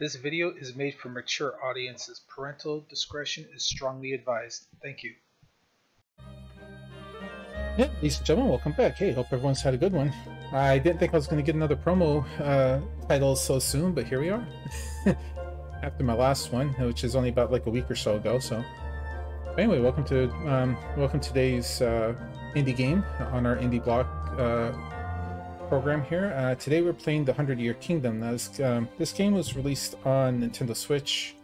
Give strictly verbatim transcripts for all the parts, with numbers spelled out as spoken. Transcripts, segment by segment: This video is made for mature audiences. Parental discretion is strongly advised. Thank you. Yeah, ladies and gentlemen, welcome back. Hey, hope everyone's had a good one. I didn't think I was going to get another promo uh, title so soon, but here we are. After my last one, which is only about like a week or so ago. So, but anyway, welcome to um, welcome to today's uh, indie game on our indie blog uh, program here. Uh, today we're playing The Hundred Year Kingdom. Now, this, um, this game was released on Nintendo Switch.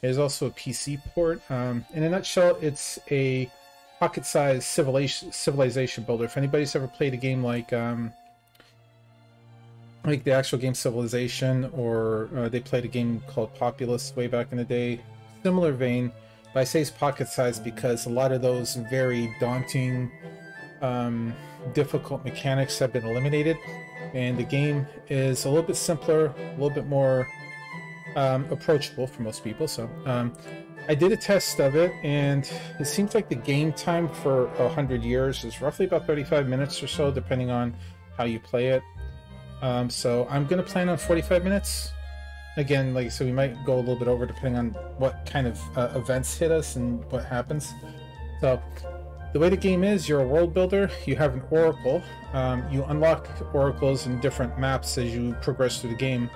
There's also a P C port. Um, in a nutshell, it's a pocket-sized civilization civilization builder. If anybody's ever played a game like um, like the actual game Civilization, or uh, they played a game called Populous way back in the day, similar vein, but I say it's pocket-sized because a lot of those very daunting, um, difficult mechanics have been eliminated, and the game is a little bit simpler, a little bit more um, approachable for most people. So um, I did a test of it, and it seems like the game time for one hundred years is roughly about thirty-five minutes or so, depending on how you play it. Um, so I'm going to plan on forty-five minutes. Again, like I said, we might go a little bit over depending on what kind of uh, events hit us and what happens. So the way the game is, you're a world builder, you have an oracle, um, you unlock oracles in different maps as you progress through the game.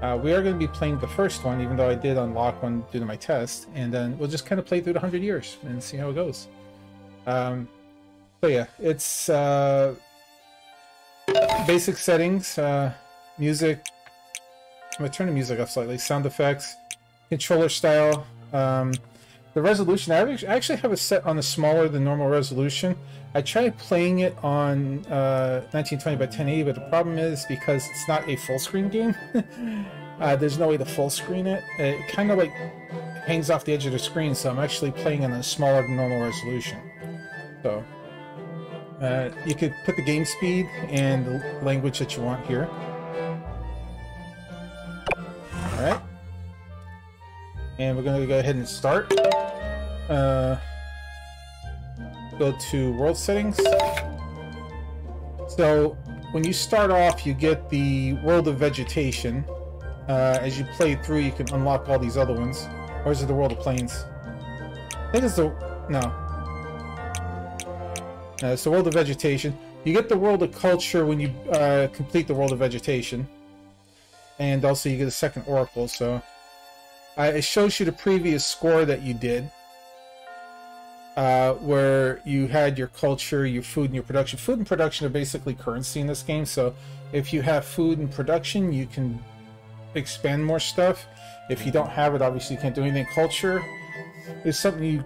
Uh, we are going to be playing the first one, even though I did unlock one due to my test, and then we'll just kind of play through the hundred years and see how it goes. Um, so yeah, it's uh, basic settings, uh, music. I'm going to turn the music off slightly. Sound effects, controller style. Um, the resolution, I actually have it set on a smaller than normal resolution. I tried playing it on uh, nineteen twenty by ten eighty, but the problem is because it's not a full screen game, uh, there's no way to full screen it. It kind of like hangs off the edge of the screen, so I'm actually playing on a smaller than normal resolution. So uh, you could put the game speed and the language that you want here. All right. And we're going to go ahead and start. Uh, go to world settings. So when you start off, you get the world of vegetation. Uh, as you play through, you can unlock all these other ones. Or is it the world of plains? I think it's the... No. No, it's the world of vegetation. You get the world of culture when you uh, complete the world of vegetation. And also you get a second oracle, so... Uh, it shows you the previous score that you did, uh, where you had your culture, your food, and your production. Food and production are basically currency in this game, so if you have food and production, you can expand more stuff. If you don't have it, obviously you can't do anything. Culture is something you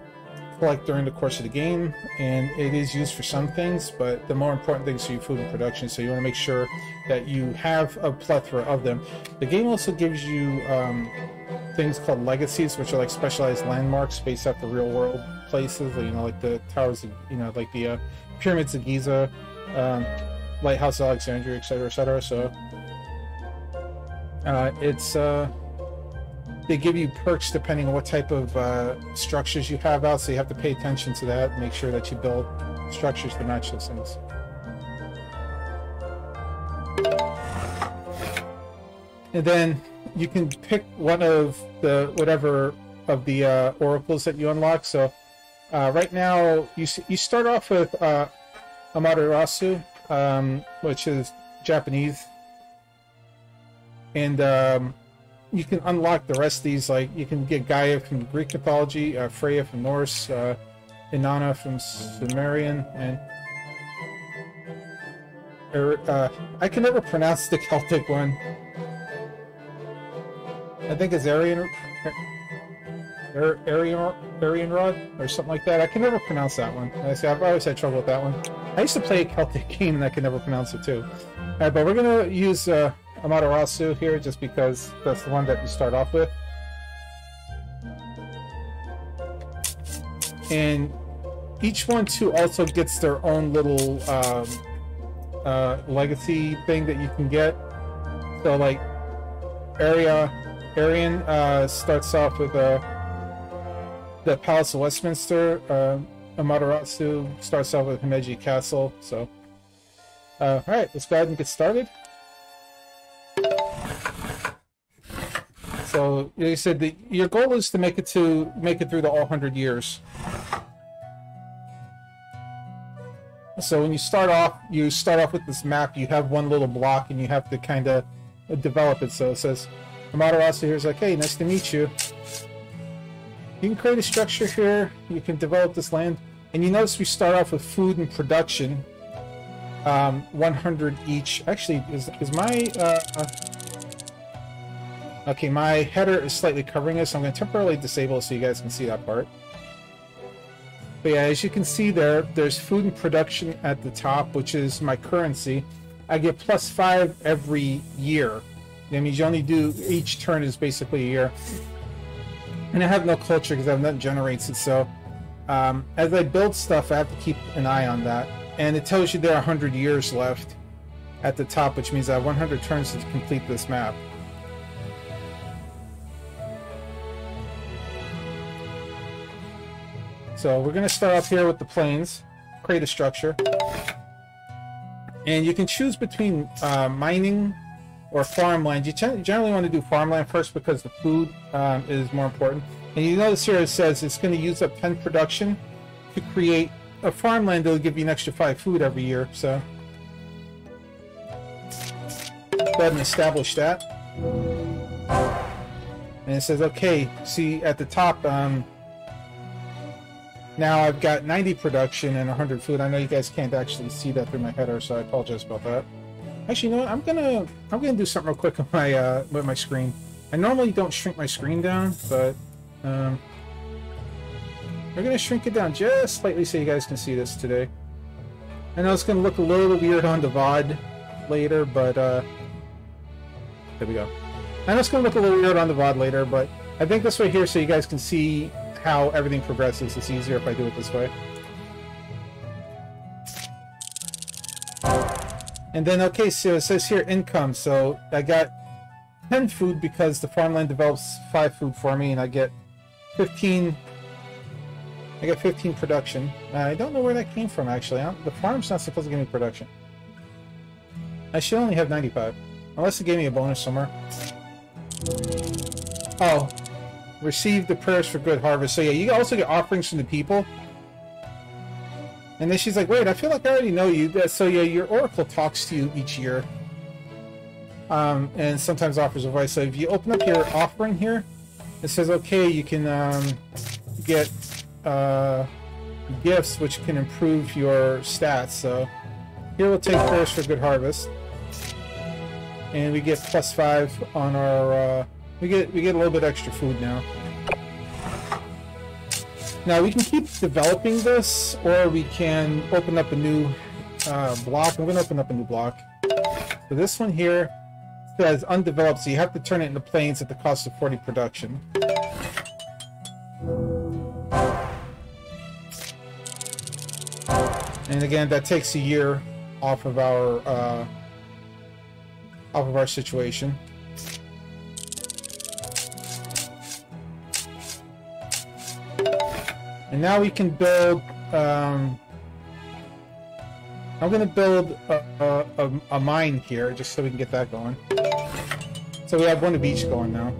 collect during the course of the game, and it is used for some things, but the more important things are your food and production, so you want to make sure that you have a plethora of them. The game also gives you... Um, things called legacies, which are like specialized landmarks based off the real world places, you know, like the towers of, you know, like the uh, Pyramids of Giza, um, Lighthouse of Alexandria, etc, etc. So uh, it's uh, they give you perks depending on what type of uh, structures you have out, so you have to pay attention to that, make sure that you build structures to match those things. And then you can pick one of the whatever of the uh, oracles that you unlock. So uh, right now you you start off with uh, Amaterasu, um, which is Japanese, and um, you can unlock the rest of these. Like you can get Gaia from Greek mythology, uh, Freya from Norse, uh, Inanna from Sumerian, and uh, I can never pronounce the Celtic one. I think it's Arian, Arianrhod or something like that. I can never pronounce that one. I've always had trouble with that one. I used to play a Celtic game and I can never pronounce it too. All right, but we're going to use uh, Amaterasu here just because that's the one that we start off with. And each one too also gets their own little um, uh, legacy thing that you can get. So like Area... Arian uh, starts off with uh, the Palace of Westminster. Uh, Amaterasu starts off with Himeji Castle. So, uh, all right, let's go ahead and get started. So they said that your goal is to make it to make it through the all hundred years. So when you start off, you start off with this map. You have one little block, and you have to kind of develop it. So it says, Amaterasu here is like, hey, nice to meet you. You can create a structure here. You can develop this land. And you notice we start off with food and production. Um, one hundred each. Actually, is, is my... Uh, uh, okay, my header is slightly covering it, so I'm going to temporarily disable it so you guys can see that part. But yeah, as you can see there, there's food and production at the top, which is my currency. I get plus five every year. That means you only do, each turn is basically a year. And I have no culture because I have nothing generates it, so um, as I build stuff, I have to keep an eye on that. And it tells you there are one hundred years left at the top, which means I have one hundred turns to complete this map. So we're going to start off here with the plains, create a structure. And you can choose between uh, mining or farmland. You generally want to do farmland first because the food um, is more important. And you notice here it says it's going to use up ten production to create a farmland that will give you an extra five food every year, so go ahead and establish that. And it says, okay, see at the top, um, now I've got ninety production and one hundred food. I know you guys can't actually see that through my header, so I apologize about that. Actually, you know what? I'm gonna I'm gonna do something real quick on my uh, with my screen. I normally don't shrink my screen down, but. Um, We're going to shrink it down just slightly so you guys can see this today. I know it's going to look a little weird on the V O D later, but, uh... there we go. I know it's going to look a little weird on the V O D later, but I think this right here so you guys can see how everything progresses. It's easier if I do it this way. And then, okay, so it says here, income. So I got ten food because the farmland develops five food for me, and I get fifteen... I got fifteen production. Uh, I don't know where that came from, actually. I'm, the farm's not supposed to give me production. I should only have ninety-five. Unless it gave me a bonus somewhere. Oh. Receive the prayers for good harvest. So yeah, you also get offerings from the people. And then she's like, wait, I feel like I already know you. So yeah, your oracle talks to you each year. Um, and sometimes offers advice. So if you open up your offering here, it says, okay, you can um, get... Uh, gifts which can improve your stats. So here we'll take prayers for good harvest, and we get plus five on our. Uh, we get we get a little bit extra food now. Now we can keep developing this, or we can open up a new uh, block. I'm going to open up a new block. So this one here says undeveloped, so you have to turn it into plains at the cost of forty production. And again, that takes a year off of our uh, off of our situation. And now we can build. Um, I'm going to build a, a, a mine here, just so we can get that going. So we have one of each going now.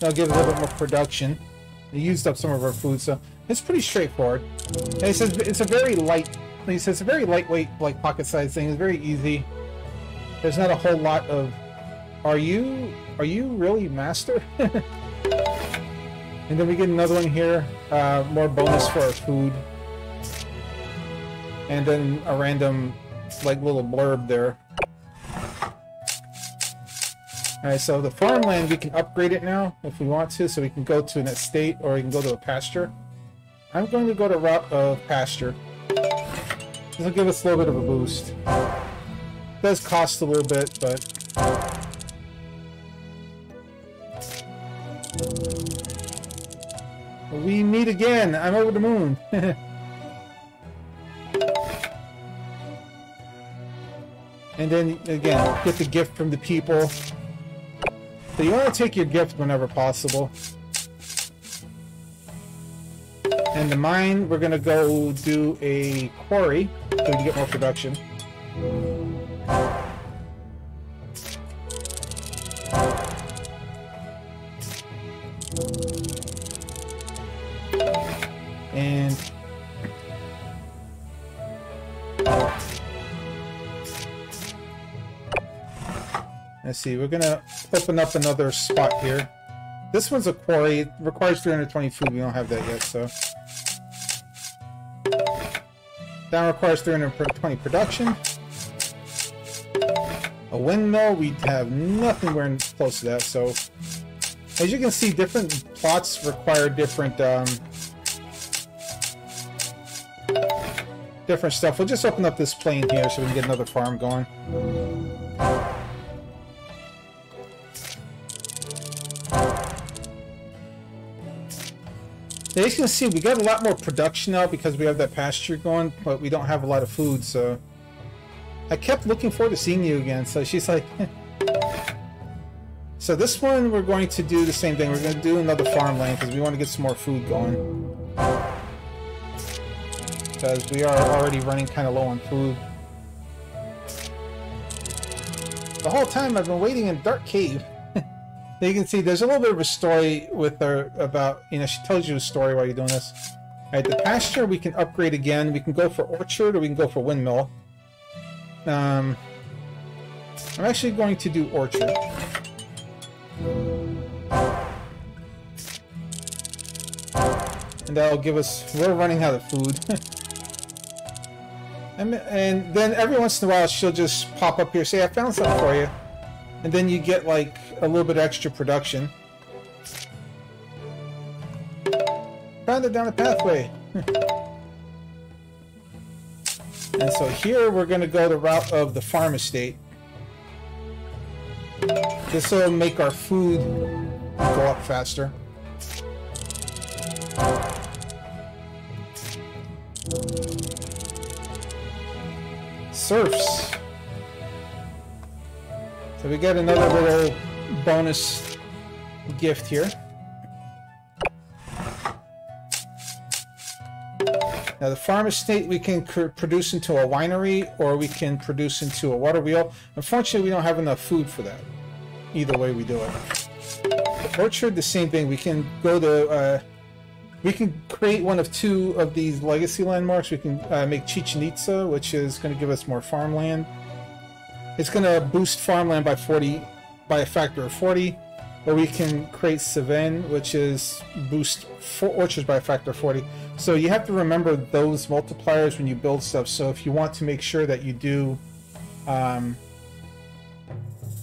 That'll give a little bit more production. They used up some of our food, so it's pretty straightforward. And he says it's a very light. He says it's a very lightweight, like pocket-sized thing. It's very easy. There's not a whole lot of. Are you? Are you really master? And then we get another one here. Uh, more bonus for our food. And then a random, like little blurb there. Alright, so the farmland, we can upgrade it now if we want to, so we can go to an estate or we can go to a pasture. I'm going to go to route of pasture. This will give us a little bit of a boost. It does cost a little bit, but... We meet again! I'm over the moon! And then, again, get the gift from the people. So you want to take your gift whenever possible. And the mine, we're going to go do a quarry so we can get more production. and let's see, we're gonna open up another spot here. This one's a quarry. It requires three hundred twenty food. We don't have that yet, so that requires three hundred twenty production. A windmill, we have nothing we're close to that, so as you can see, different plots require different um, different stuff. We'll just open up this plane here so we can get another farm going. Now, as you can see, we got a lot more production now because we have that pasture going, but we don't have a lot of food, so... I kept looking forward to seeing you again, so she's like... So this one, we're going to do the same thing. We're going to do another farmland because we want to get some more food going. Because we are already running kind of low on food. The whole time I've been waiting in Dark Cave. You can see there's a little bit of a story with her about, you know, she tells you a story while you're doing this. Alright, the pasture we can upgrade again. We can go for orchard or we can go for windmill. Um, I'm actually going to do orchard. And that'll give us, we're running out of food. and, and then every once in a while she'll just pop up here, say, I found something for you. And then you get like a little bit extra production. Found it down a pathway. And so here we're going to go the route of the farm estate. This will make our food go up faster. Serfs. So we get another little bonus gift here. Now the farm estate we can produce into a winery or we can produce into a water wheel. Unfortunately, we don't have enough food for that. Either way we do it. The orchard, the same thing. We can go to... Uh, we can create one of two of these legacy landmarks. We can uh, make Chichen Itza, which is going to give us more farmland. It's going to boost farmland by forty, by a factor of forty, or we can create Savane, which is boost for orchards by a factor of forty. So you have to remember those multipliers when you build stuff. So if you want to make sure that you do, um,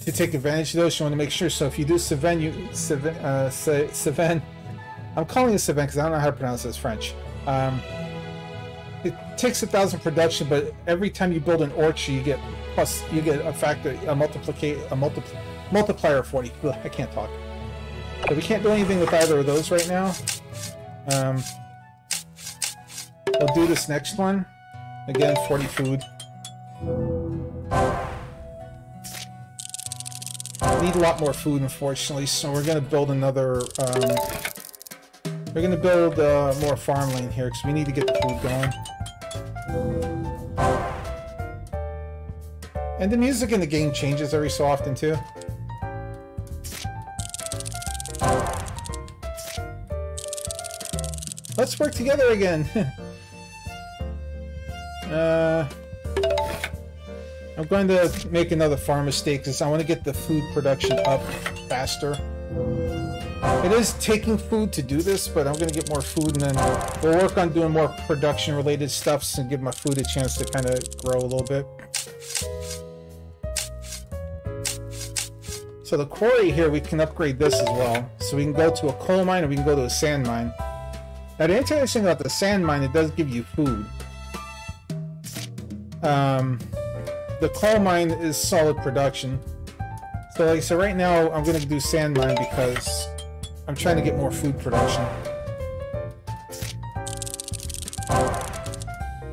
to take advantage of those, you want to make sure. So if you do Savane, you Savane, uh, Savane. I'm calling it Savane because I don't know how to pronounce this French. Um, it takes a thousand production, but every time you build an orchard, you get. Plus, you get a factor, a multiplicate, a multi multiplier of forty. Ugh, I can't talk. So we can't do anything with either of those right now. Um, we'll do this next one. Again, forty food. We need a lot more food, unfortunately. So we're gonna build another. Um, we're gonna build uh, more farmland here because we need to get the food going. And the music in the game changes every so often, too. Let's work together again! uh, I'm going to make another farm estate because I want to get the food production up faster. It is taking food to do this, but I'm going to get more food and then we'll work on doing more production-related stuff and give my food a chance to kind of grow a little bit. So the quarry here, we can upgrade this as well. So we can go to a coal mine or we can go to a sand mine. Now the interesting thing about the sand mine, it does give you food. Um, the coal mine is solid production. So like I said, right now I'm going to do sand mine because I'm trying to get more food production.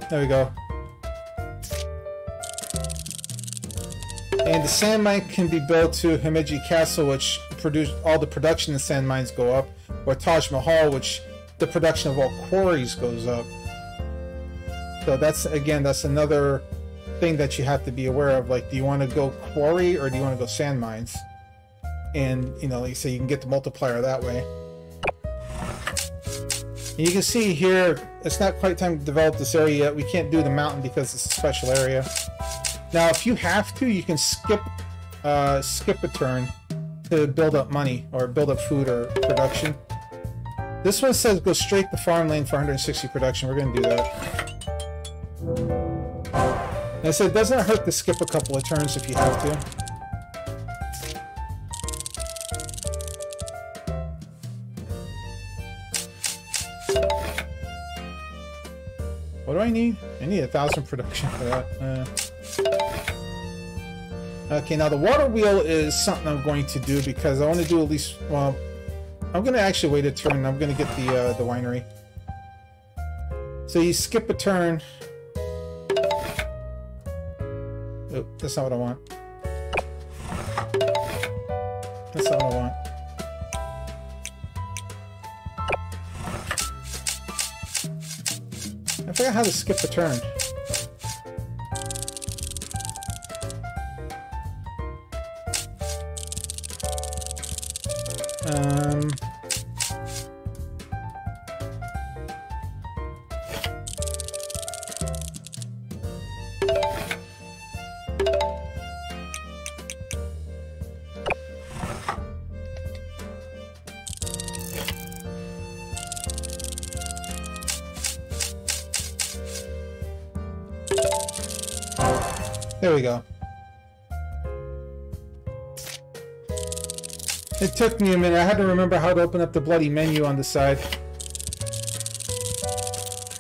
There we go. And the sand mine can be built to Himeji Castle, which produce all the production in sand mines go up, or Taj Mahal, which the production of all quarries goes up. So that's, again, that's another thing that you have to be aware of. Like, do you want to go quarry or do you want to go sand mines? And, you know, like you say, you can get the multiplier that way. And you can see here, it's not quite time to develop this area yet. We can't do the mountain because it's a special area. Now, if you have to, you can skip uh, skip a turn to build up money or build up food or production. This one says go straight to farmland for one hundred sixty production. We're going to do that. And I said it doesn't hurt to skip a couple of turns if you have to. What do I need? I need a thousand production for that. Uh, okay, now the water wheel is something I'm going to do because I want to do at least. Well, I'm going to actually wait a turn. And I'm going to get the uh, the winery. So you skip a turn. Oh, that's not what I want. That's not what I want. I forgot how to skip a turn. Um. There we go. It took me a minute. I had to remember how to open up the bloody menu on the side.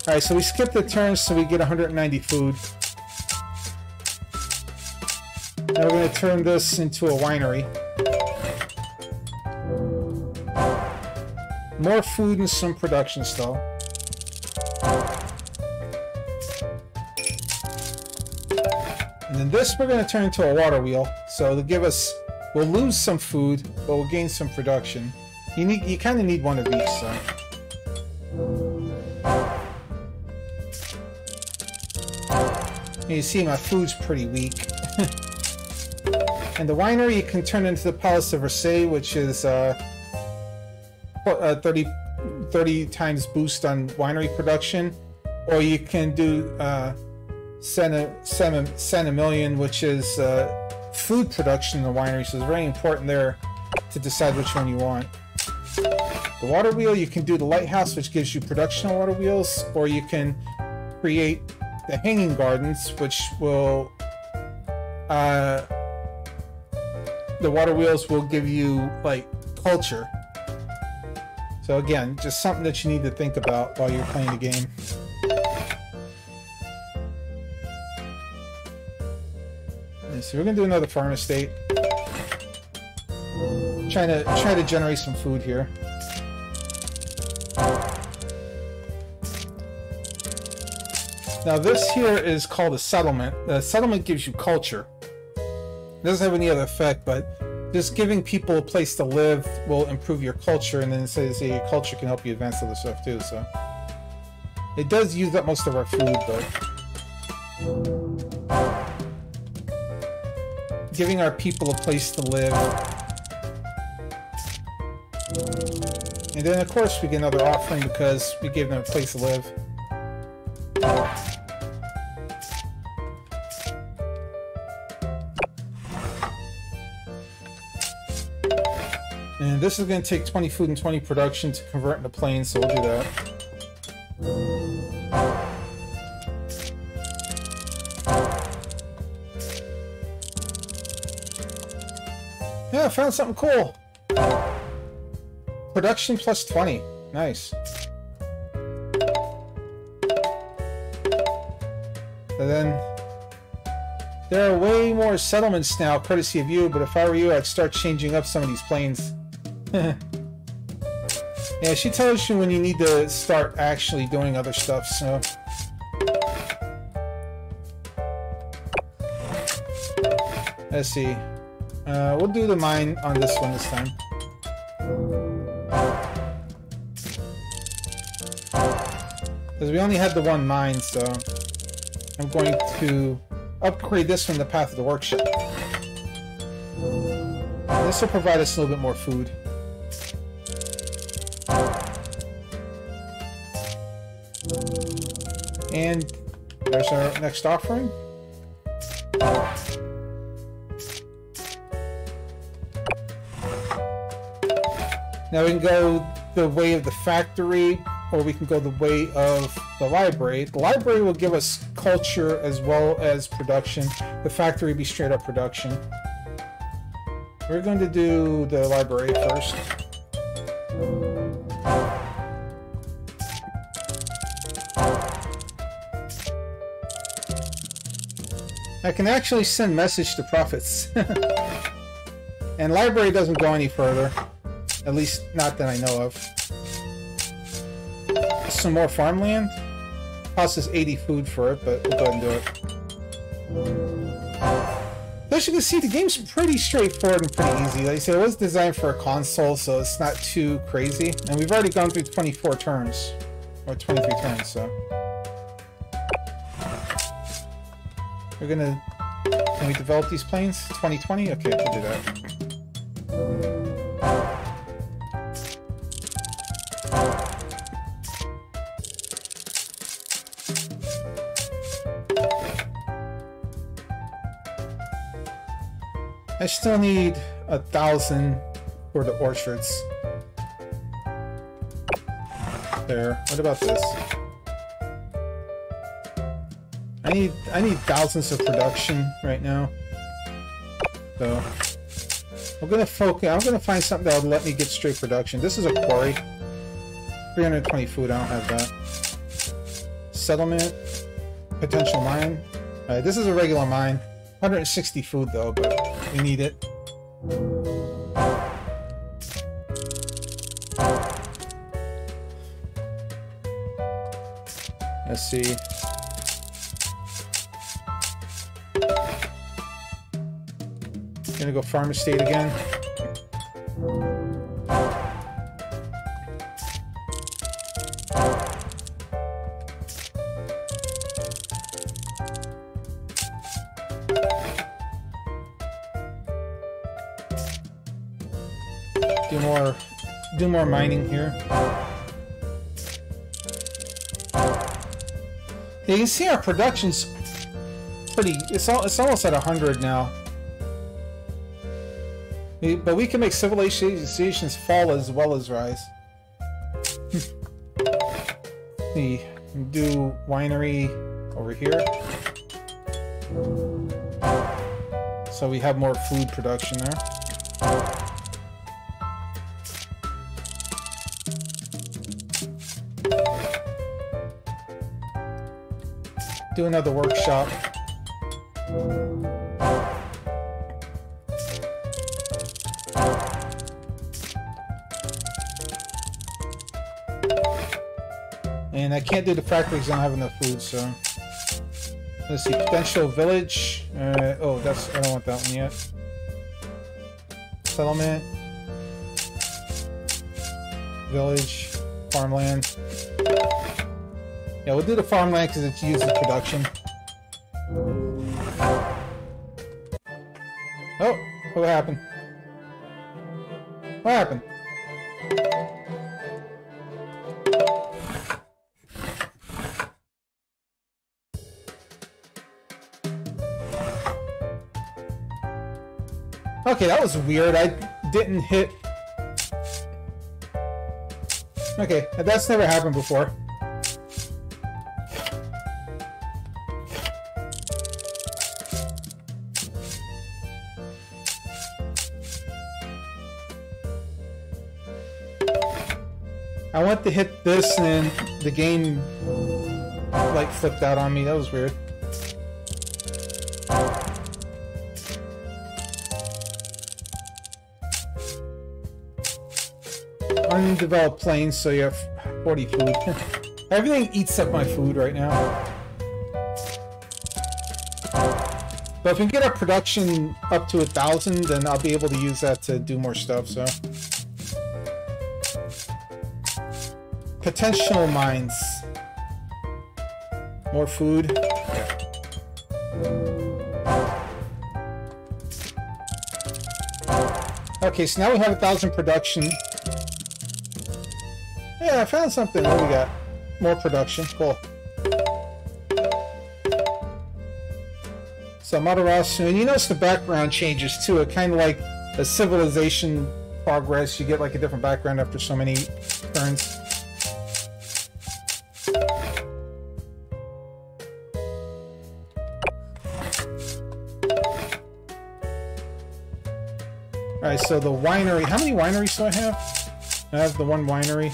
Alright, so we skip the turns so we get one hundred ninety food. Now we're going to turn this into a winery. More food and some production still. And this we're going to turn into a water wheel, so it'll give us, we'll lose some food, but we'll gain some production. You need, you kind of need one of each, so. And you see my food's pretty weak. And the winery you can turn into the Palace of Versailles, which is uh, thirty, thirty times boost on winery production, or you can do... Uh, Centimillion, which is uh, food production in the winery, so it's very important there to decide which one you want. The water wheel, you can do the lighthouse, which gives you production on water wheels, or you can create the Hanging Gardens, which will uh, the water wheels will give you like culture. So again, just something that you need to think about while you're playing the game. So we're gonna do another farm estate. Trying to try to generate some food here. Now this here is called a settlement. The settlement gives you culture. It doesn't have any other effect, but just giving people a place to live will improve your culture, and then it says hey, your culture can help you advance other stuff too. So it does use up most of our food, but. Giving our people a place to live. And then of course we get another offering because we gave them a place to live. And this is going to take twenty food and twenty production to convert into plains, so we'll do that. I found something cool. Production plus twenty. Nice. And then there are way more settlements now, courtesy of you. But if I were you, I'd start changing up some of these planes. Yeah, she tells you when you need to start actually doing other stuff. So. Let's see. Uh, we'll do the mine on this one this time. Because we only had the one mine, so... I'm going to upgrade this one to Path of the Workshop. This will provide us a little bit more food. And there's our next offering. Now we can go the way of the factory, or we can go the way of the library. The library will give us culture as well as production. The factory will be straight up production. We're going to do the library first. I can actually send message to prophets. And library doesn't go any further. At least, not that I know of. Some more farmland. Costs us eighty food for it, but we'll go ahead and do it. As you can see, the game's pretty straightforward and pretty easy. Like I said, it was designed for a console, so it's not too crazy. And we've already gone through twenty-four turns. Or twenty-three turns, so... We're gonna... Can we develop these planes? twenty twenty? Okay, we'll do that. I still need a thousand for the orchards. There. What about this? I need I need thousands of production right now. So I'm gonna focus. I'm gonna find something that'll let me get straight production. This is a quarry. three hundred twenty food. I don't have that. Settlement. Potential mine. All right, this is a regular mine. one hundred sixty food though, but. We need it. Let's see. Gonna go farm estate again. More mining here. Yeah, you can see our production's pretty. It's all. It's almost at a hundred now. We, but we can make civilizations fall as well as rise. See, do winery over here. So we have more food production there. Do another workshop. And I can't do the factory because I don't have enough food, so... Let's see, potential village. Uh, oh, that's... I don't want that one yet. Settlement. Village. Farmland. Yeah, we'll do the farmland because it's used in production. Oh, what happened? What happened? Okay, that was weird. I didn't hit... Okay, that's never happened before. I went to hit this and the game like flipped out on me. That was weird. Undeveloped plains, so you have forty food. Everything eats up my food right now. But if we can get our production up to a thousand, then I'll be able to use that to do more stuff, so... Potential mines. More food. Okay, so now we have a thousand production. Yeah, I found something. What do we got? More production. Cool. So Amaterasu, and you notice the background changes too. It kind of like a Civilization progress. You get like a different background after so many turns. Alright, so the winery. How many wineries do I have? I have the one winery.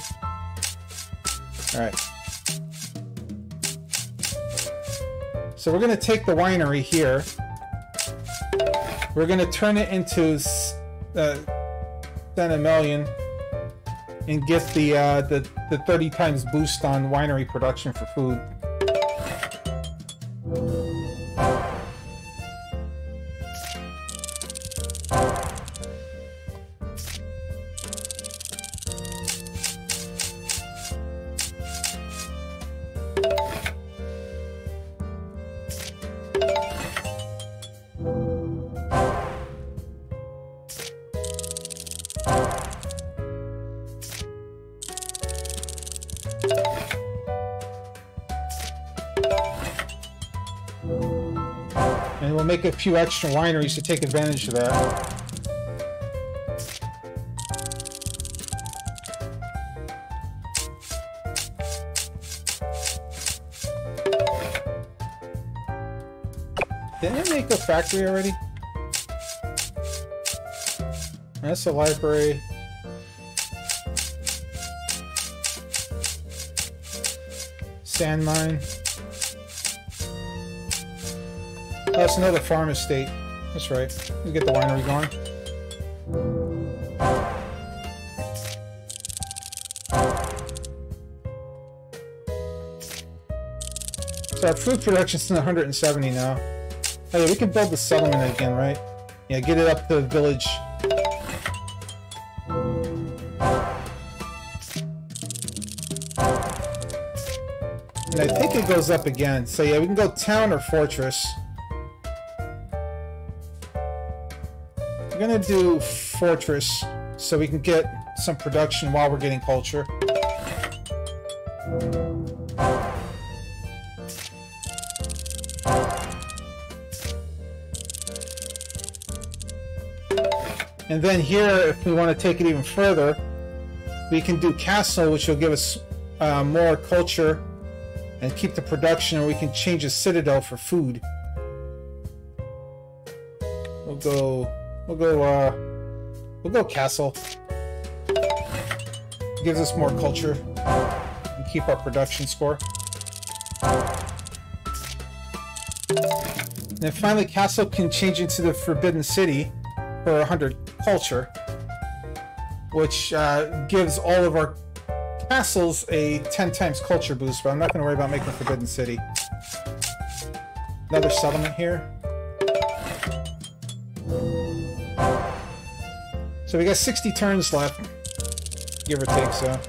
Alright. So we're going to take the winery here. We're going to turn it into uh, Centimillion and get the, uh, the, the thirty times boost on winery production for food. A few extra wineries to take advantage of that. Didn't I make a factory already? That's a library. Sand mine. Oh, that's another farm estate. That's right. Let's get the winery going. So our food production's in one hundred seventy now. Oh yeah, we can build the settlement again, right? Yeah, get it up to the village. And I think it goes up again. So yeah, we can go town or fortress. Gonna do fortress so we can get some production while we're getting culture. And then here, if we want to take it even further, we can do castle, which will give us uh, more culture and keep the production, and we can change a citadel for food. We'll go We'll go, uh, we'll go castle. It gives us more culture and keep our production score. And then finally, castle can change into the Forbidden City for one hundred culture, which uh, gives all of our castles a ten times culture boost, but I'm not going to worry about making Forbidden City. Another settlement here. So we got sixty turns left, give or take, so.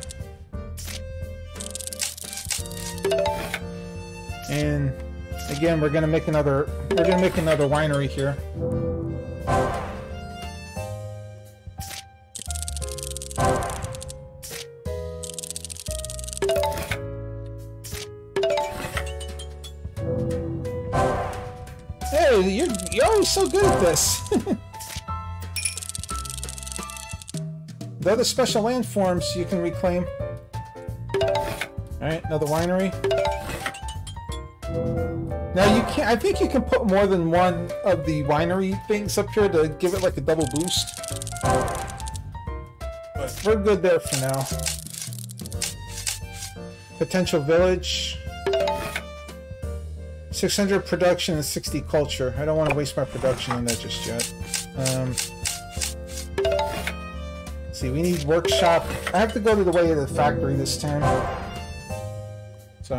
And again, we're gonna make another. We're gonna make another winery here. Hey, you're you're always so good at this. The other special landforms you can reclaim. Alright, another winery. Now you can't, I think you can put more than one of the winery things up here to give it like a double boost. But we're good there for now. Potential village. six hundred production and sixty culture. I don't want to waste my production on that just yet. Um... We need workshop. I have to go to the way of the factory this time. So.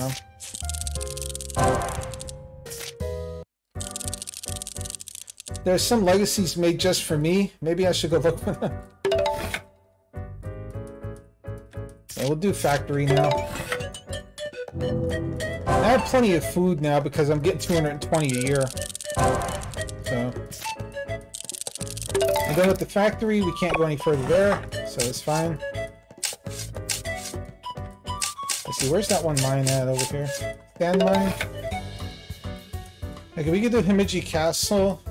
There's some legacies made just for me. Maybe I should go look for them. Yeah, we'll do factory now. I have plenty of food now because I'm getting two hundred twenty a year. So. And then with the factory, we can't go any further there, so it's fine. Let's see, where's that one mine at over here? Sand mine? Like, if we could do Himeji Castle,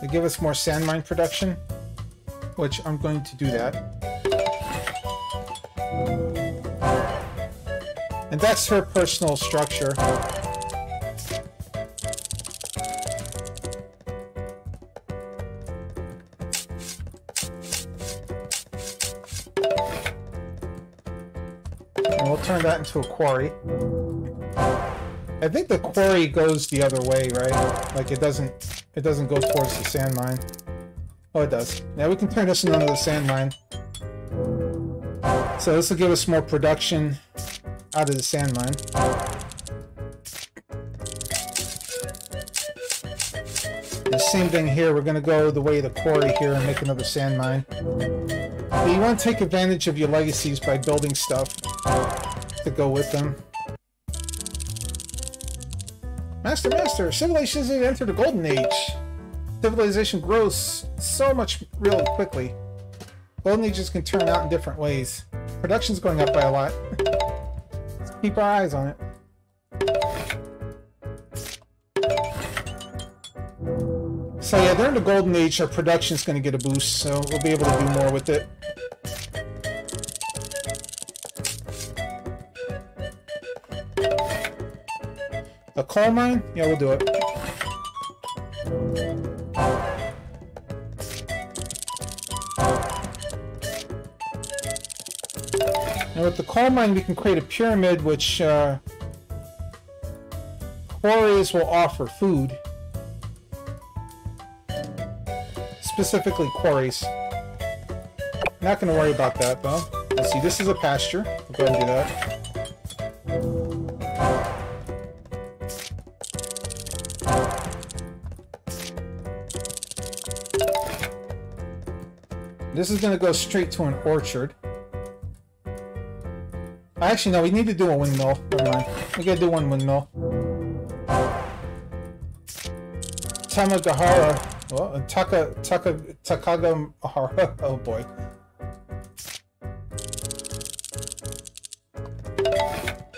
they give us more sand mine production, which I'm going to do that. And that's her personal structure. And we'll turn that into a quarry. I think the quarry goes the other way, right? Like, it doesn't it doesn't go towards the sand mine. Oh, it does. Now we can turn this into another sand mine. So this will give us more production out of the sand mine. The same thing here, we're gonna go the way of the quarry here and make another sand mine. But you want to take advantage of your legacies by building stuff to go with them. Master, Master, Civilization has entered a golden age. Civilization grows so much really quickly. Golden ages can turn out in different ways. Production's going up by a lot. Let's keep our eyes on it. So yeah, during the golden age, our production's going to get a boost, so we'll be able to do more with it. A coal mine? Yeah, we'll do it. Now with the coal mine, we can create a pyramid, which uh, quarries will offer food. Specifically quarries. Not going to worry about that, though. Let's see, this is a pasture. We'll go ahead and do that. This is going to go straight to an orchard. Actually, no, we need to do a windmill. Never mind. We gotta do one windmill. Tamagahara. Oh, Taka, Taka, Takagamahara. Oh boy.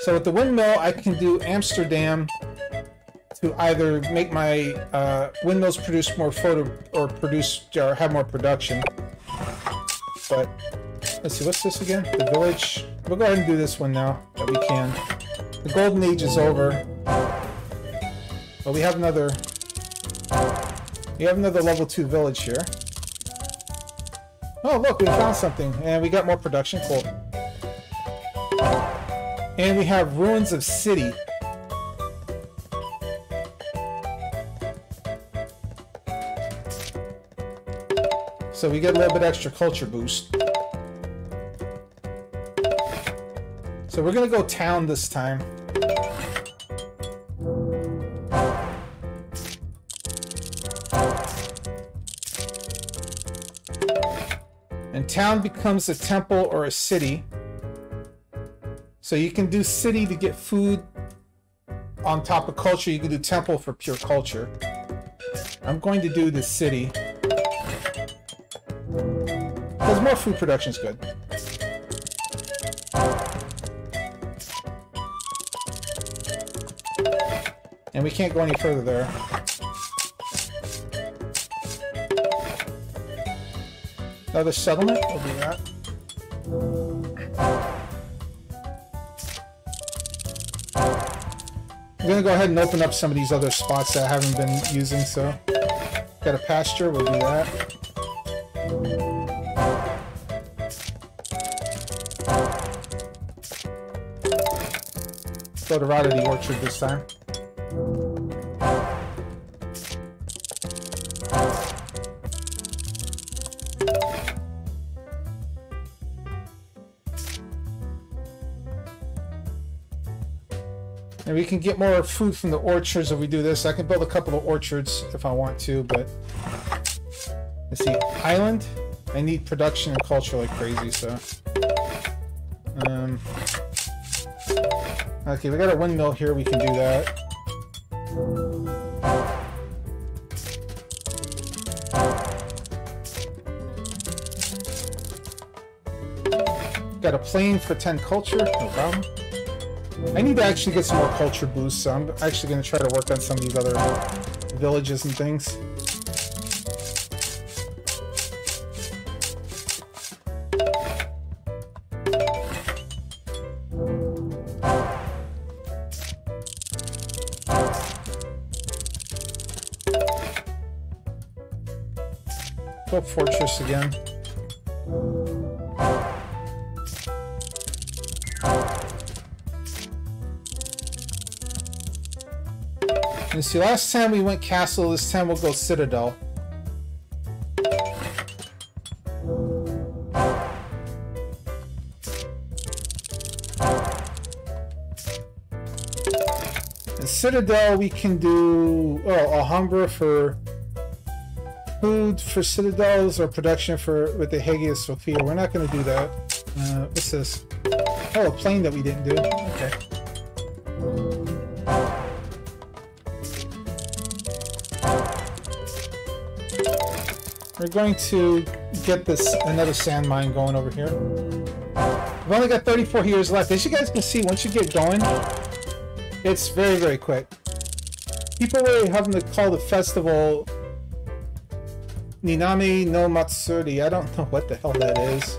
So with the windmill, I can do Amsterdam to either make my uh, windmills produce more photo or produce or have more production. But, let's see, what's this again? The village. We'll go ahead and do this one now that we can. The golden age is over. But we have another... We have another level two village here. Oh, look, we found something. And we got more production. Cool. And we have Ruins of City. So we get a little bit extra culture boost. So we're gonna go town this time. And town becomes a temple or a city. So you can do city to get food on top of culture. You can do temple for pure culture. I'm going to do the city. Because more food production is good. And we can't go any further there. Another settlement? We'll do that. I'm going to go ahead and open up some of these other spots that I haven't been using, so... Got a pasture, we'll do that. Sort of out of the orchard this time. And we can get more food from the orchards if we do this. I can build a couple of orchards if I want to, but... Let's see. Island. I need production and culture like crazy, so... Um... Okay, we got a windmill here, we can do that. Got a plane for ten culture, no problem. I need to actually get some more culture boosts, so I'm actually going to try to work on some of these other villages and things. Go up Fortress again. And see, last time we went castle, this time we'll go citadel. And citadel we can do, oh, Alhambra for food for citadels or production for with the Hagia Sophia. We're not going to do that. Uh, what's this? Oh, a plane that we didn't do. Okay. We're going to get this another sand mine going over here. We've only got thirty-four years left. As you guys can see, once you get going, it's very, very quick. People were having to call the festival Ninami no Matsuri. I don't know what the hell that is.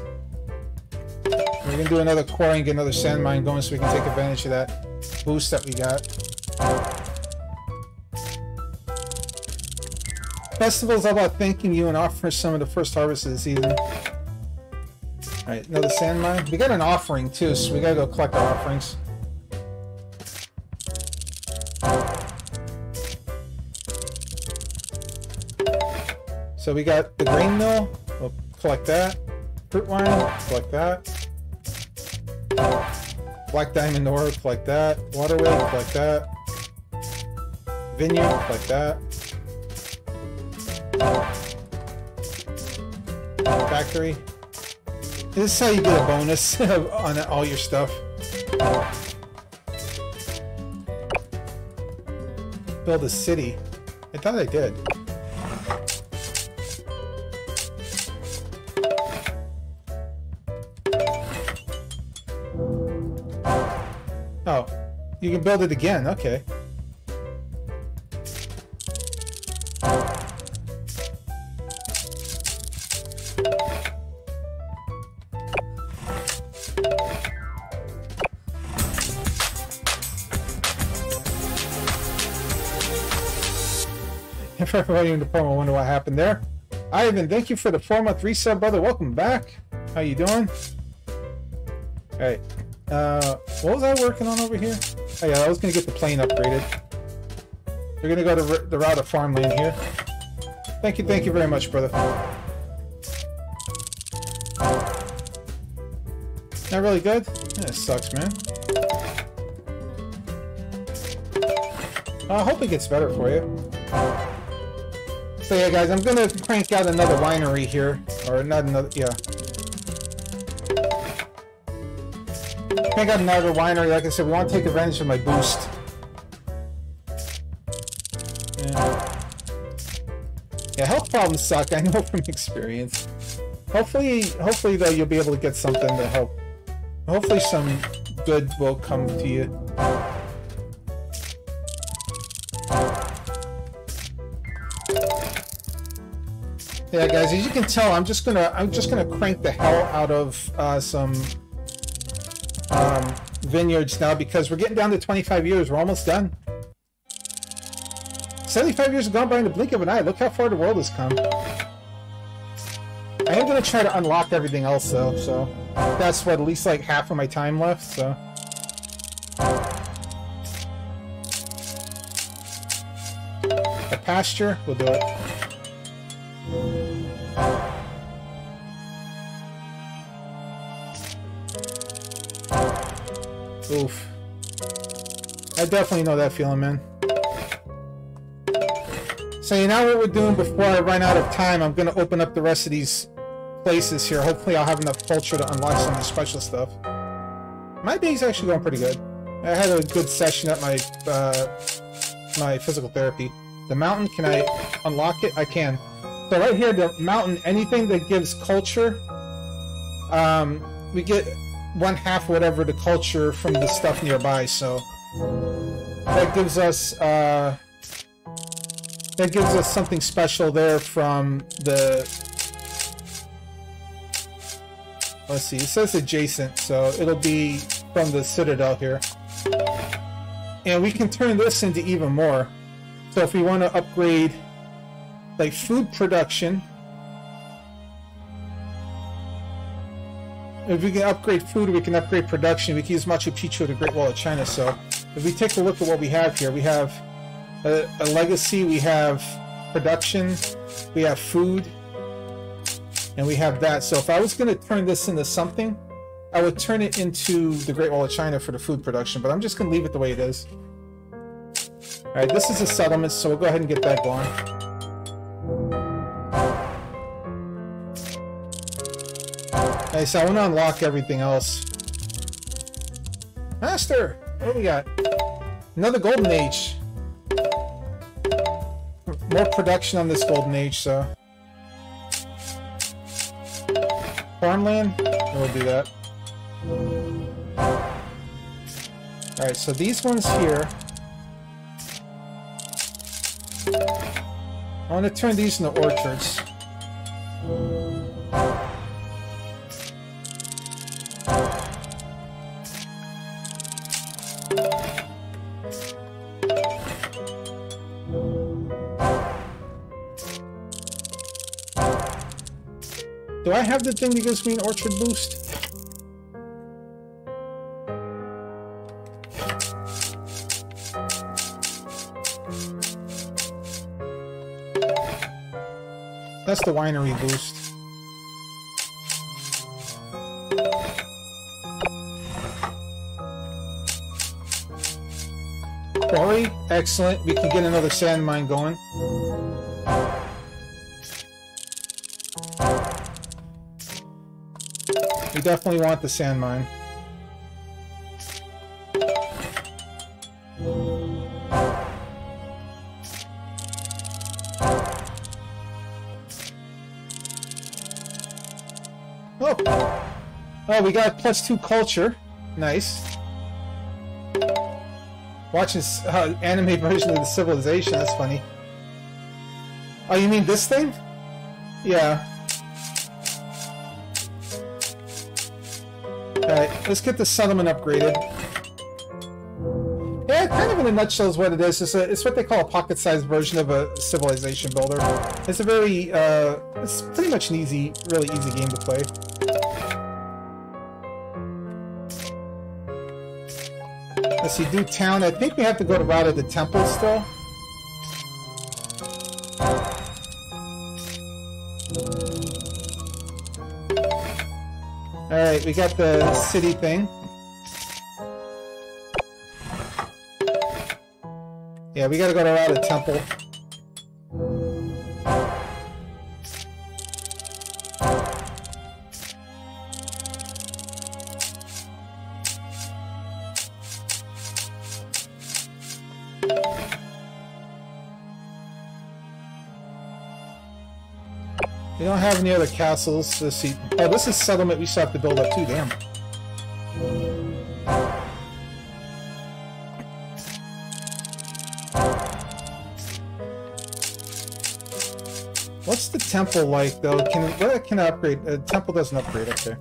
We're going to do another quarry and get another sand mine going so we can take advantage of that boost that we got. Festival's all about thanking you and offering some of the first harvest of the season. Alright, another sand mine. We got an offering too, so we gotta go collect our offerings. So we got the grain mill. We'll collect that. Fruit wine. Collect that. Black diamond ore. Collect that. Waterway. Collect that. Vineyard. Collect that. Factory. This is how you get a bonus on all your stuff. Build a city. I thought I did. Oh, you can build it again. Okay. For everybody in the promo, I wonder what happened there. Ivan, thank you for the four month resub, brother. Welcome back. How you doing? All right. Uh, what was I working on over here? Oh, yeah, I was going to get the plane upgraded. We're going to go to the route of farmland here. Thank you. Thank you very much, brother. Not really good? That sucks, man. I hope it gets better for you. So yeah, guys, I'm gonna crank out another winery here, or not another, yeah. Crank out another winery. Like I said, we want to take advantage of my boost. Yeah, yeah, health problems suck. I know from experience. Hopefully, hopefully though, you'll be able to get something to help. Hopefully, some good will come to you. Yeah, guys, as you can tell, I'm just gonna I'm just gonna crank the hell out of uh, some um, vineyards now because we're getting down to twenty-five years. We're almost done. seventy-five years have gone by in the blink of an eye. Look how far the world has come. I am gonna try to unlock everything else though, so that's what at least like half of my time left. So. A pasture, we'll do it. Oof. I definitely know that feeling, man. So you know what we're doing before I run out of time? I'm going to open up the rest of these places here. Hopefully I'll have enough culture to unlock some of the special stuff. My day's actually going pretty good. I had a good session at my, uh, my physical therapy. The mountain, can I unlock it? I can. So right here, the mountain, anything that gives culture, um, we get... one half whatever the culture from the stuff nearby, so that gives us uh, that gives us something special there from the. Let's see. It says adjacent, so it'll be from the Citadel here, and we can turn this into even more. So if we want to upgrade, like food production. If we can upgrade food, we can upgrade production. We can use Machu Picchu to the Great Wall of China. So if we take a look at what we have here, we have a, a legacy, we have production, we have food, and we have that. So if I was going to turn this into something, I would turn it into the Great Wall of China for the food production, but I'm just going to leave it the way it is. All right, this is a settlement, so we'll go ahead and get that going. Okay, so I want to unlock everything else. Master! What do we got? Another golden age. More production on this golden age, so. Farmland? We'll do that. Alright, so these ones here. I want to turn these into orchards. Do I have the thing that gives me an orchard boost? That's the winery boost. Quarry, excellent. We can get another sand mine going. We definitely want the sand mine. Oh! Oh, we got plus two culture. Nice. Watching uh, anime version of the Civilization, that's funny. Oh, you mean this thing? Yeah. Alright, let's get the settlement upgraded. Yeah, kind of in a nutshell is what it is. It's, a, it's what they call a pocket-sized version of a civilization builder. It's a very, uh, it's pretty much an easy, really easy game to play. Let's see, do town. I think we have to go to route of the temple still. Alright, we got the city thing. Yeah, we gotta go to route of temple. We don't have any other castles. Let's see. Oh, this is settlement we still have to build up too, damn. What's the temple like, though? Can, what can I upgrade? The uh, temple doesn't upgrade up there.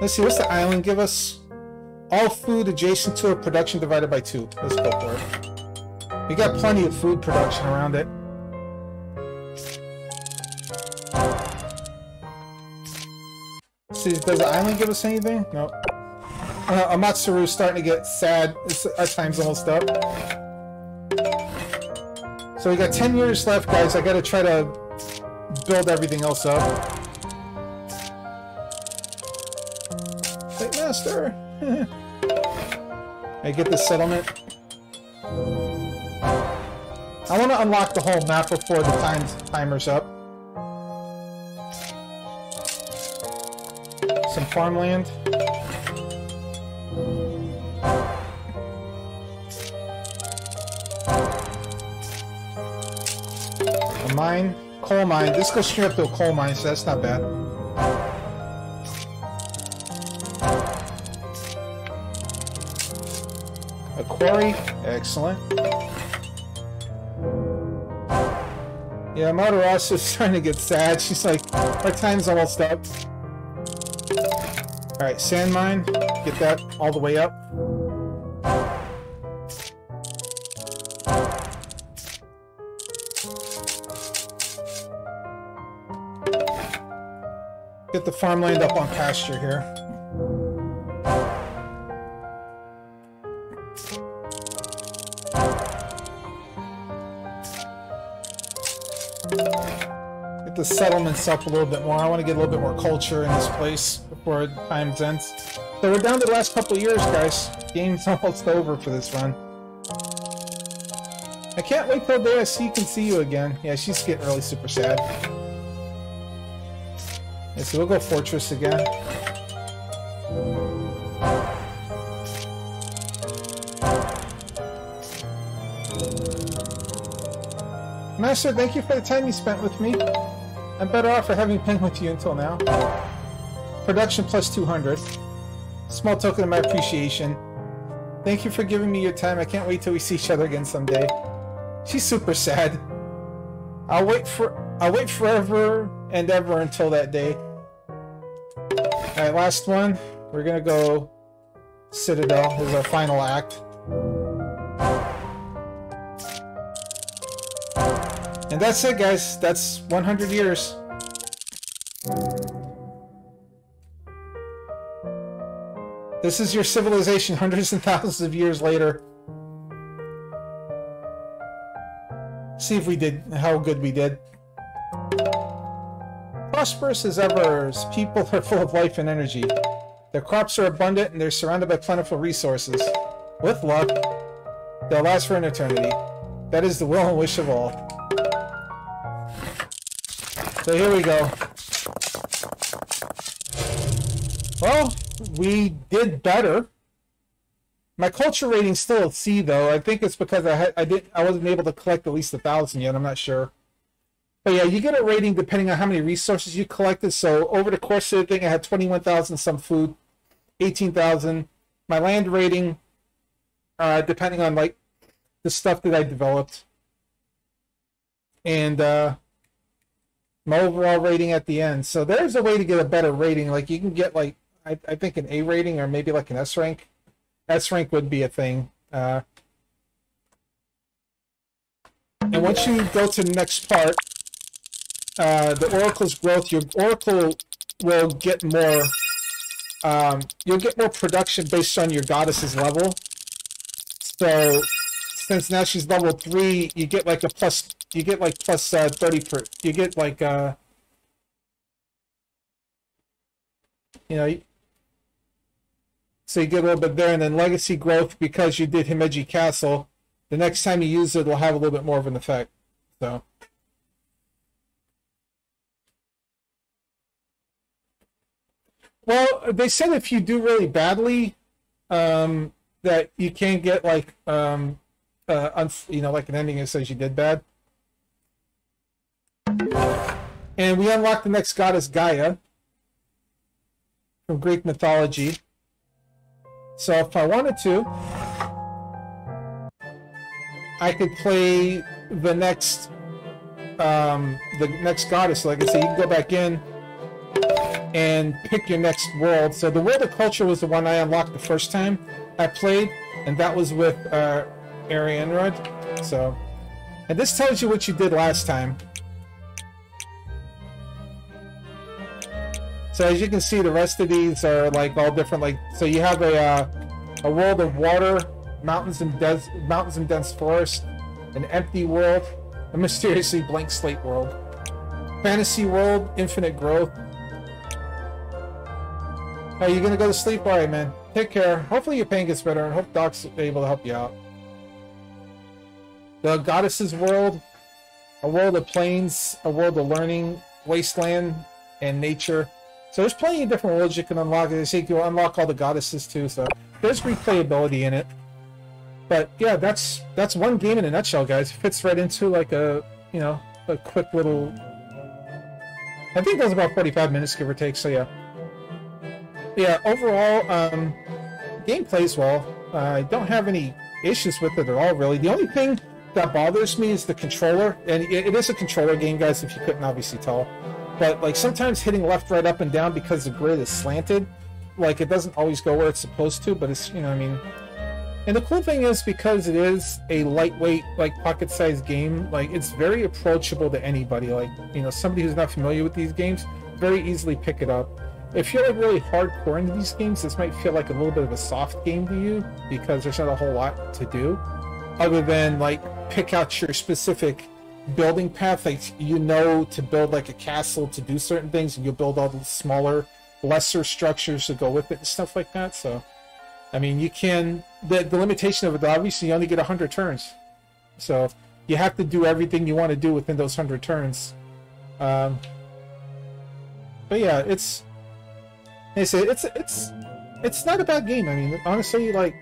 Let's see, what's the island give us? All food adjacent to a production divided by two. Let's go for it. We got plenty of food production around it. See, does the island give us anything? No. Nope. Uh, Amaterasu starting to get sad. It's, our time's almost up. So we got ten years left, guys. I gotta try to build everything else up. Wait, master. I get the settlement. I want to unlock the whole map before the time timer's up. Some farmland. A mine. Coal mine. This goes straight up to a coal mine, so that's not bad. A quarry. Excellent. Yeah, Materasu's trying to get sad. She's like, our time's almost up. Alright, sand mine. Get that all the way up. Get the farmland up on pasture here. The settlements up a little bit more. I want to get a little bit more culture in this place before time ends. So we're down to the last couple of years, guys. Game's almost over for this run. I can't wait till day I see can see you again. Yeah, she's getting really super sad. Yeah, so we'll go fortress again. Master, thank you for the time you spent with me. I'm better off for having been with you until now. Production plus two hundred. Small token of my appreciation. Thank you for giving me your time. I can't wait till we see each other again someday. She's super sad. I'll wait for I'll wait forever and ever until that day. Alright, last one. We're gonna go Citadel as our final act. And that's it, guys. That's one hundred years. This is your civilization hundreds and thousands of years later. See if we did, how good we did. Prosperous as ever, people are full of life and energy. Their crops are abundant and they're surrounded by plentiful resources. With luck, they'll last for an eternity. That is the will and wish of all. So here we go. Well, we did better. My culture rating's still at C, though. I think it's because I had, I didn't I wasn't able to collect at least a thousand yet. I'm not sure. But yeah, you get a rating depending on how many resources you collected. So over the course of the thing, I had twenty-one thousand some food, eighteen thousand. My land rating, uh, depending on like the stuff that I developed, and. Uh, My overall rating at the end. So there's a way to get a better rating. Like you can get like I, I think an A rating or maybe like an S rank. S rank would be a thing. Uh, and once you go to the next part, uh, the Oracle's growth. Your Oracle will get more. Um, you'll get more production based on your goddess's level. So since now she's level three, you get like a plus. You get like plus uh, thirty per. You get like uh, you know. So you get a little bit there, and then legacy growth because you did Himeji Castle. The next time you use it, it'll have a little bit more of an effect. So. Well, they said if you do really badly, um, that you can get like um, uh, you know, like an ending that says you did bad. And we unlock the next goddess, Gaia, from Greek mythology. So if I wanted to, I could play the next, um, the next goddess. Like I said, you can go back in and pick your next world. So the world of culture was the one I unlocked the first time I played, and that was with uh, Arianrhod. So, and this tells you what you did last time. So as you can see, the rest of these are like all different. Like so, you have a uh, a world of water, mountains and des mountains and dense forest, an empty world, a mysteriously blank slate world, fantasy world, infinite growth. Are you gonna go to sleep? All right, man. Take care. Hopefully your pain gets better, and hope Doc's able to help you out. The goddess's world, a world of plains, a world of learning, wasteland, and nature. So there's plenty of different worlds you can unlock. I think you'll unlock all the goddesses too, so there's replayability in it. But yeah, that's that's one game in a nutshell, guys. It fits right into like a, you know, a quick little... I think that was about forty-five minutes, give or take, so yeah. Yeah, overall, um, game plays well. Uh, I don't have any issues with it at all, really. The only thing that bothers me is the controller, and it, it is a controller game, guys, if you couldn't obviously tell. But like sometimes hitting left, right, up, and down because the grid is slanted, like it doesn't always go where it's supposed to, but it's, you know, I mean. And the cool thing is, because it is a lightweight, like pocket-sized game, like it's very approachable to anybody. Like, you know, somebody who's not familiar with these games, very easily pick it up. If you're like really hardcore into these games, this might feel like a little bit of a soft game to you, because there's not a whole lot to do, other than like pick out your specific building path. Like, you know, to build like a castle to do certain things, and you build all the smaller, lesser structures to go with it and stuff like that. So, I mean, you can. The, the limitation of it, obviously, you only get one hundred turns. So you have to do everything you want to do within those one hundred turns. Um, but yeah, it's... They say it's it's it's not a bad game. I mean, honestly, like,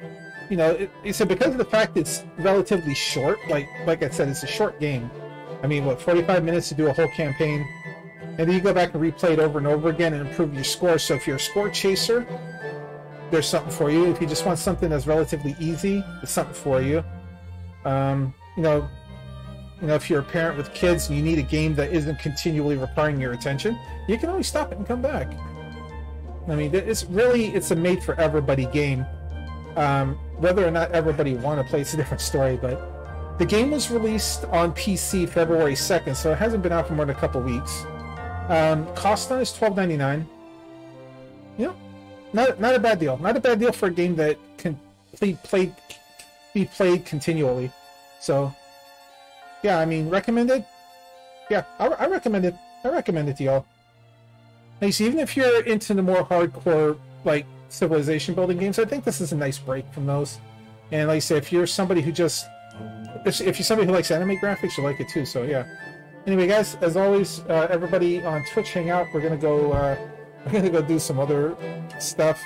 you know, it, it's because of the fact it's relatively short. Like like I said, it's a short game. I mean, what, forty-five minutes to do a whole campaign, and then you go back and replay it over and over again and improve your score. So if you're a score chaser, there's something for you. If you just want something that's relatively easy, there's something for you. Um, you know, you know, if you're a parent with kids and you need a game that isn't continually requiring your attention, you can always stop it and come back. I mean, it's really, it's a made for everybody game. Um, whether or not everybody want to play, it's a different story, but the game was released on P C February second, so it hasn't been out for more than a couple weeks. Um, cost on is twelve ninety-nine. You know, not, not a bad deal. Not a bad deal for a game that can be played, be played continually. So, yeah, I mean, recommended? Yeah, I, I recommend it. I recommend it to y'all. Now, you see, even if you're into the more hardcore, like, civilization building games, I think this is a nice break from those. And like I say, if you're somebody who just... If you're somebody who likes anime graphics, you'll like it too, so yeah. Anyway, guys, as always, uh, everybody on Twitch, hang out. We're gonna go, uh, we're gonna go do some other stuff.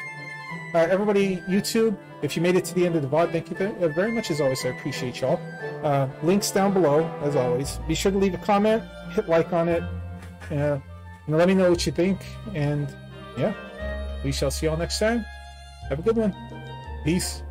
Uh, everybody, YouTube, if you made it to the end of the V O D, thank you very much, as always. I appreciate y'all. Uh, links down below, as always. Be sure to leave a comment, hit like on it, uh, and let me know what you think, and yeah, we shall see y'all next time. Have a good one. Peace.